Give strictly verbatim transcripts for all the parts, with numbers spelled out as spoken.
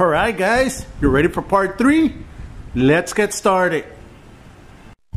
Alright guys, you ready for part three? Let's get started.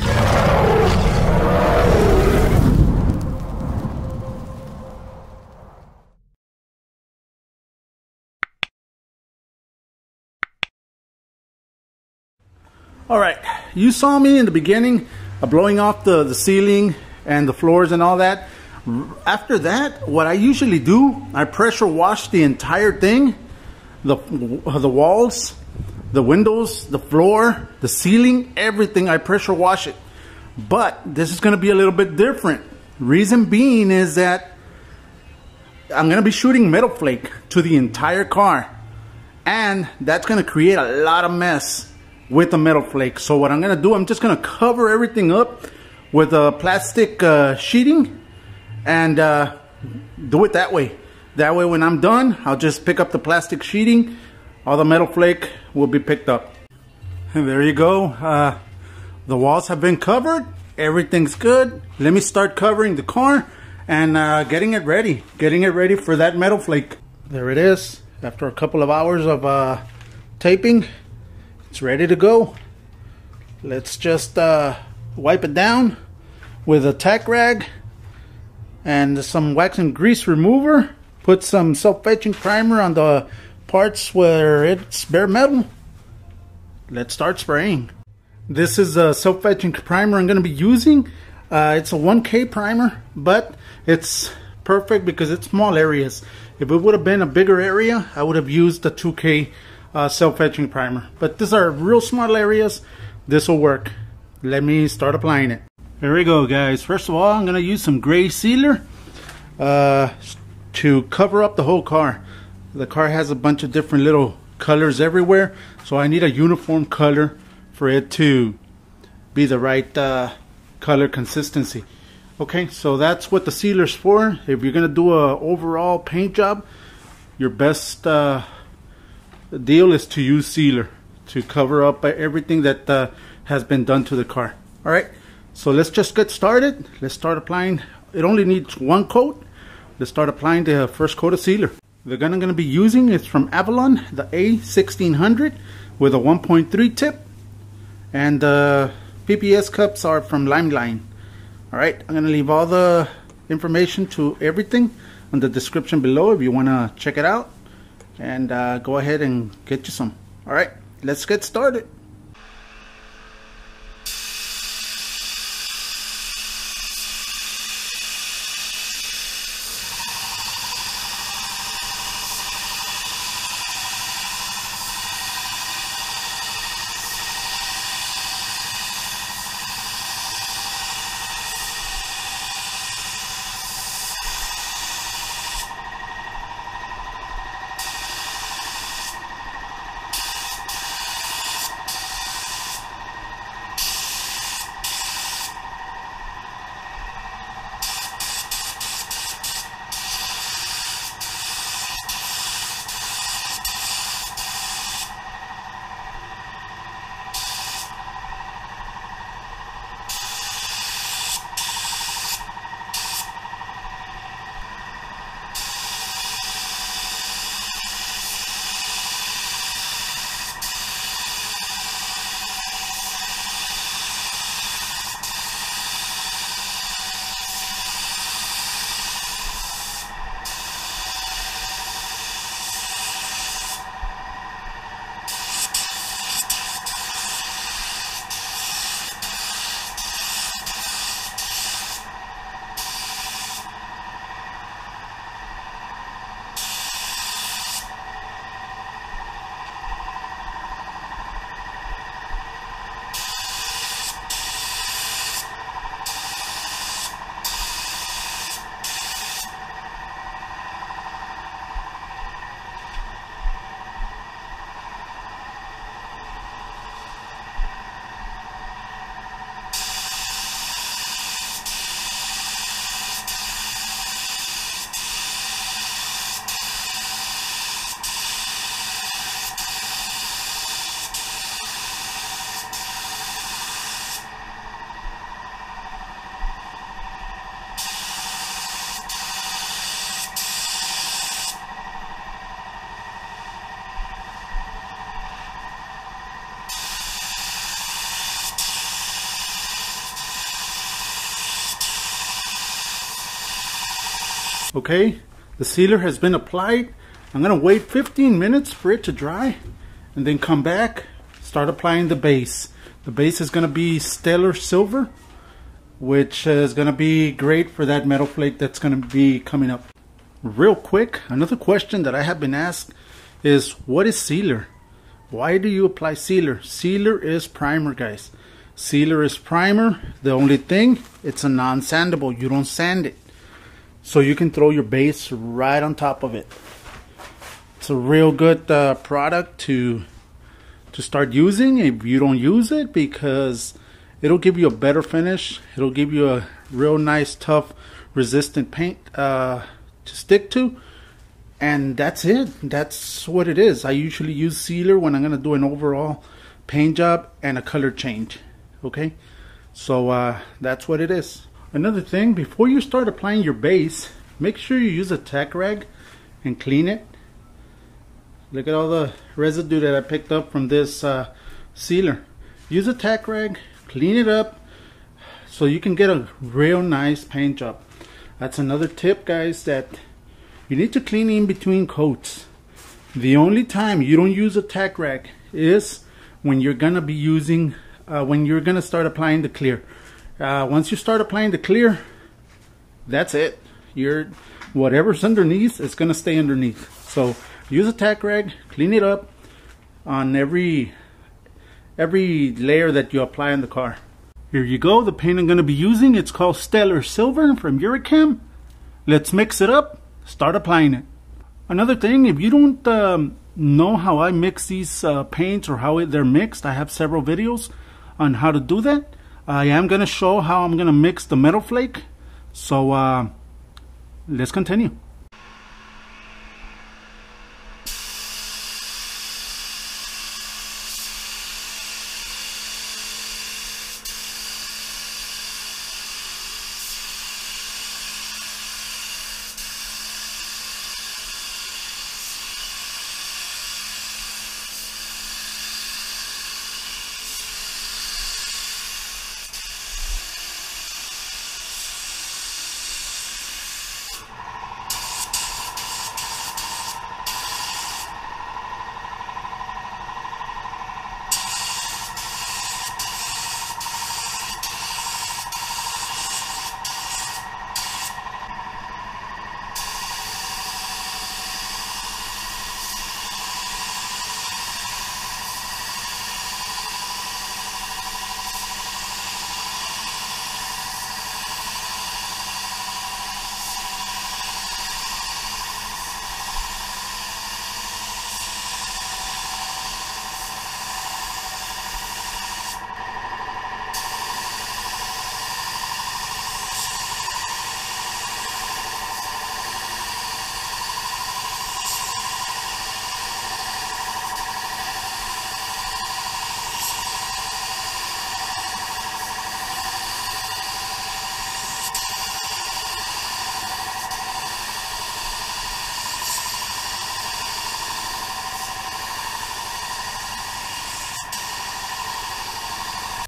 Alright, you saw me in the beginning uh, blowing off the, the ceiling and the floors and all that. After that, what I usually do, I pressure wash the entire thing. The, the walls, the windows, the floor, the ceiling, everything, I pressure wash it. But this is going to be a little bit different. Reason being is that I'm going to be shooting metal flake to the entire car. And that's going to create a lot of mess with the metal flake. So what I'm going to do, I'm just going to cover everything up with a plastic uh, sheeting and uh, do it that way. That way when I'm done, I'll just pick up the plastic sheeting, all the metal flake will be picked up. And there you go, uh, the walls have been covered, everything's good. Let me start covering the car and uh, getting it ready, getting it ready for that metal flake. There it is, after a couple of hours of uh, taping, it's ready to go. Let's just uh, wipe it down with a tack rag and some wax and grease remover. Put some self etching primer on the parts where it's bare metal. Let's start spraying. This is a self etching primer I'm going to be using. Uh, it's a one K primer, but it's perfect because it's small areas. If it would have been a bigger area, I would have used the two K uh, self etching primer. But these are real small areas. This will work. Let me start applying it. Here we go, guys. First of all, I'm going to use some gray sealer. Uh, to cover up the whole car. The car has a bunch of different little colors everywhere, so I need a uniform color for it to be the right uh, color consistency. Okay, so that's what the sealer's for. If you're gonna do a overall paint job, your best uh, deal is to use sealer to cover up everything that uh, has been done to the car. All right, so let's just get started. Let's start applying. It only needs one coat. Let's start applying the first coat of sealer. The gun I'm going to be using is from Avalon, the A sixteen hundred with a one point three tip. And the uh, P P S cups are from Limeline. Alright, I'm going to leave all the information to everything in the description below if you want to check it out. And uh, go ahead and get you some. Alright, let's get started. Okay, the sealer has been applied. I'm gonna wait fifteen minutes for it to dry and then come back, start applying the base. The base is gonna be Stellar Silver, which is gonna be great for that metal flake that's gonna be coming up. Real quick, another question that I have been asked is, what is sealer? Why do you apply sealer? Sealer is primer, guys. Sealer is primer. The only thing, it's a non-sandable. You don't sand it. So you can throw your base right on top of it. It's a real good uh, product to to start using if you don't use it, because it'll give you a better finish. It'll give you a real nice, tough, resistant paint uh, to stick to. And that's it. That's what it is. I usually use sealer when I'm going to do an overall paint job and a color change. Okay, so uh, that's what it is. Another thing, before you start applying your base, make sure you use a tack rag and clean it. Look at all the residue that I picked up from this uh, sealer. Use a tack rag, clean it up, so you can get a real nice paint job. That's another tip, guys, that you need to clean in between coats. The only time you don't use a tack rag is when you're gonna be using Uh, when you're gonna start applying the clear. Uh, once you start applying the clear, that's it. You're, whatever's underneath is gonna stay underneath. So use a tack rag, clean it up on every every layer that you apply on the car. Here you go, the paint I'm gonna be using, it's called Stellar Silver from Uricam. Let's mix it up, start applying it. Another thing, if you don't um, know how I mix these uh, paints or how they're mixed, I have several videos on how to do that. I am going to show how I'm going to mix the metal flake, so uh, let's continue.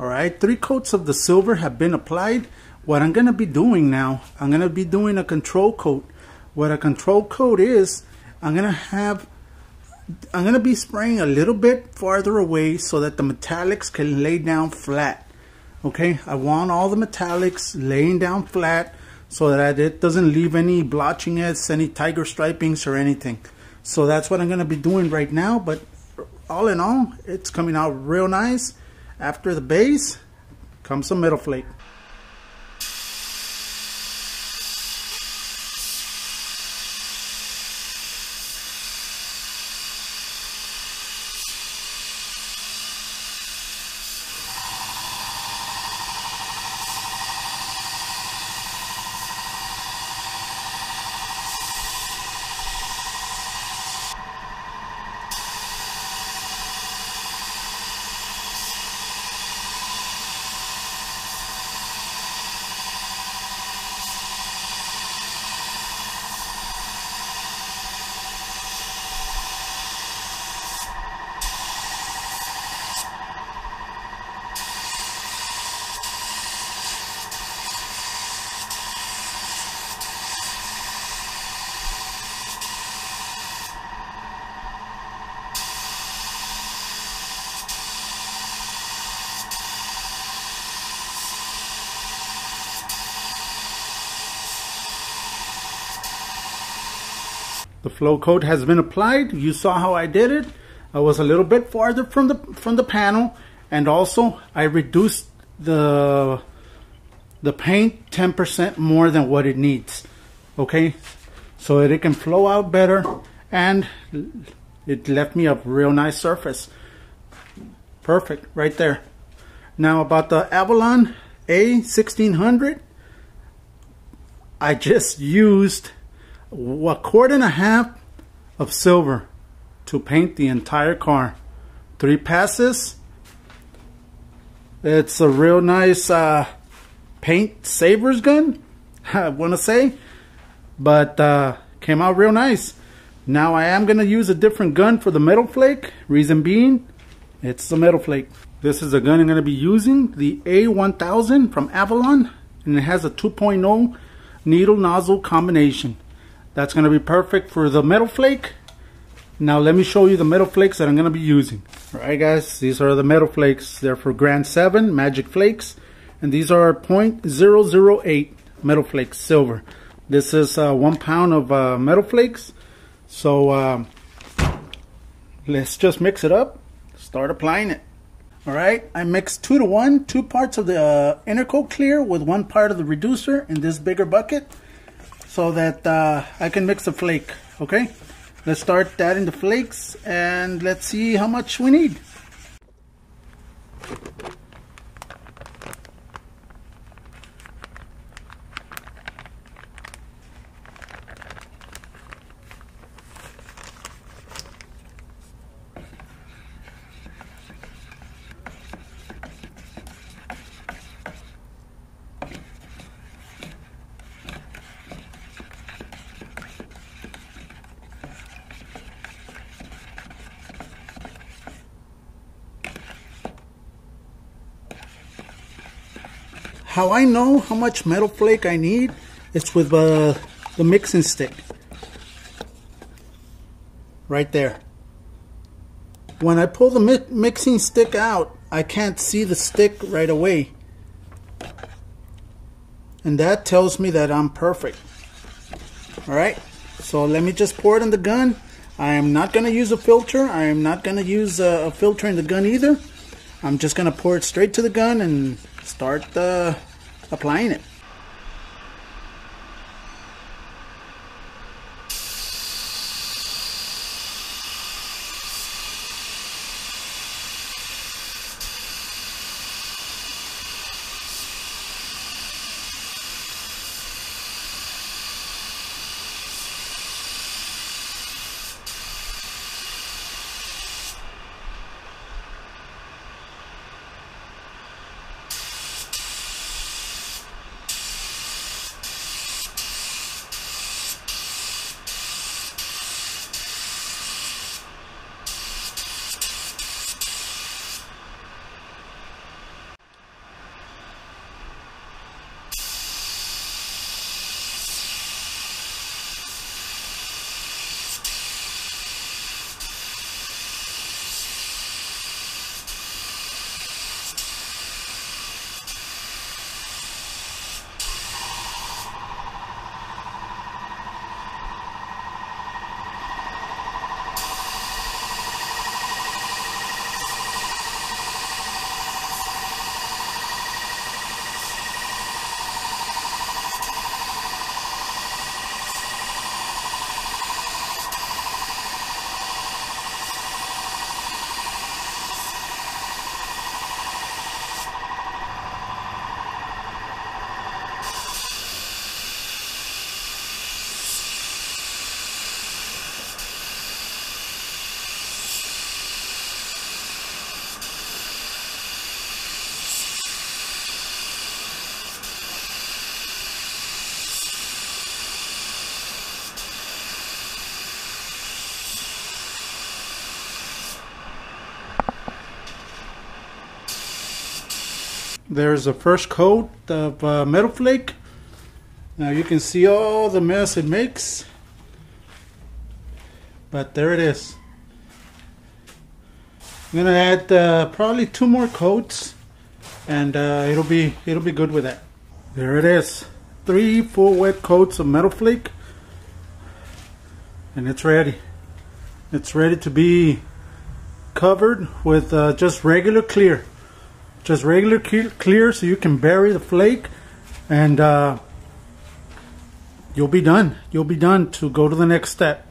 Alright, three coats of the silver have been applied. What I'm going to be doing now, I'm going to be doing a control coat. What a control coat is, I'm going to have, I'm going to be spraying a little bit farther away so that the metallics can lay down flat. Okay, I want all the metallics laying down flat so that it doesn't leave any blotchiness, any tiger stripings or anything. So that's what I'm going to be doing right now, but all in all, it's coming out real nice. After the base comes some metal flake. The flow coat has been applied. You saw how I did it. I was a little bit farther from the from the panel, and also I reduced the the paint ten percent more than what it needs, okay, so that it can flow out better, and it left me a real nice surface. Perfect right there. Now about the Avalon A sixteen hundred, I just used a quart and a half of silver to paint the entire car. Three passes. It's a real nice uh, paint savers gun, I want to say, but uh, came out real nice. Now I am going to use a different gun for the metal flake, reason being it's the metal flake. This is the gun I'm going to be using, the A one thousand from Avalon, and it has a two point oh needle nozzle combination. That's going to be perfect for the metal flake. Now let me show you the metal flakes that I'm going to be using. Alright guys, these are the metal flakes. They're for Grand seven Magic Flakes, and these are point zero zero eight metal flakes, silver. This is uh, one pound of uh, metal flakes. So um, let's just mix it up, start applying it. Alright, I mixed two to one, two parts of the uh, Intercoat clear with one part of the reducer in this bigger bucket, so that uh, I can mix the flake, okay? Let's start adding the flakes and let's see how much we need. How I know how much metal flake I need, it's with uh, the mixing stick. Right there. When I pull the mi mixing stick out, I can't see the stick right away. And that tells me that I'm perfect. Alright, so let me just pour it in the gun. I am not going to use a filter. I am not going to use a, a filter in the gun either. I'm just going to pour it straight to the gun and start uh, applying it. There's the first coat of uh, metal flake. Now you can see all the mess it makes, but there it is. I'm gonna add uh, probably two more coats, and uh, it'll be it'll be good with that. There it is. Three full wet coats of metal flake. and it's ready. It's ready to be covered with uh, just regular clear. Just regular clear so you can bury the flake, and uh, you'll be done. You'll be done to go to the next step.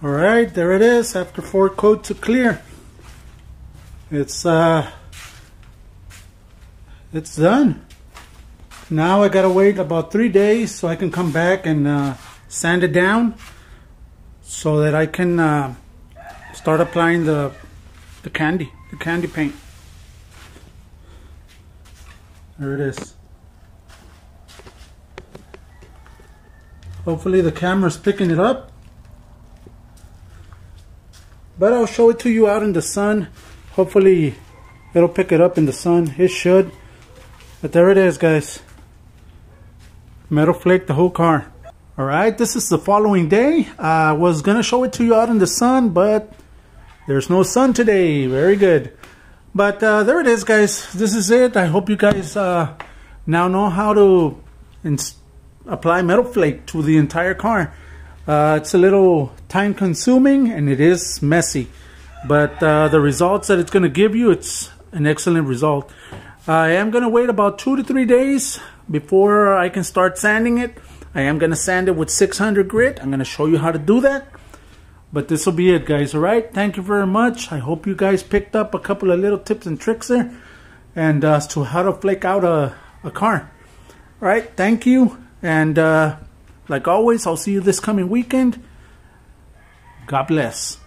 Alright, there it is, after four coats of clear. It's uh it's done. Now I gotta wait about three days so I can come back and uh, sand it down so that I can uh, start applying the the candy, the candy paint. There it is. Hopefully the camera's picking it up. But I'll show it to you out in the sun. Hopefully it'll pick it up in the sun. It should. But there it is, guys. Metal flake the whole car. Alright, this is the following day. I was going to show it to you out in the sun, but there's no sun today. Very good. But uh, there it is, guys. This is it. I hope you guys uh, now know how to apply metal flake to the entire car. Uh, it's a little time consuming and it is messy, but uh, the results that it's going to give you, it's an excellent result. I am going to wait about two to three days before I can start sanding it. I am going to sand it with six hundred grit. I'm going to show you how to do that, but this will be it, guys. All right, thank you very much. I hope you guys picked up a couple of little tips and tricks there, and uh, as to how to flake out a, a car. All right, thank you, and uh, like always, I'll see you this coming weekend. God bless.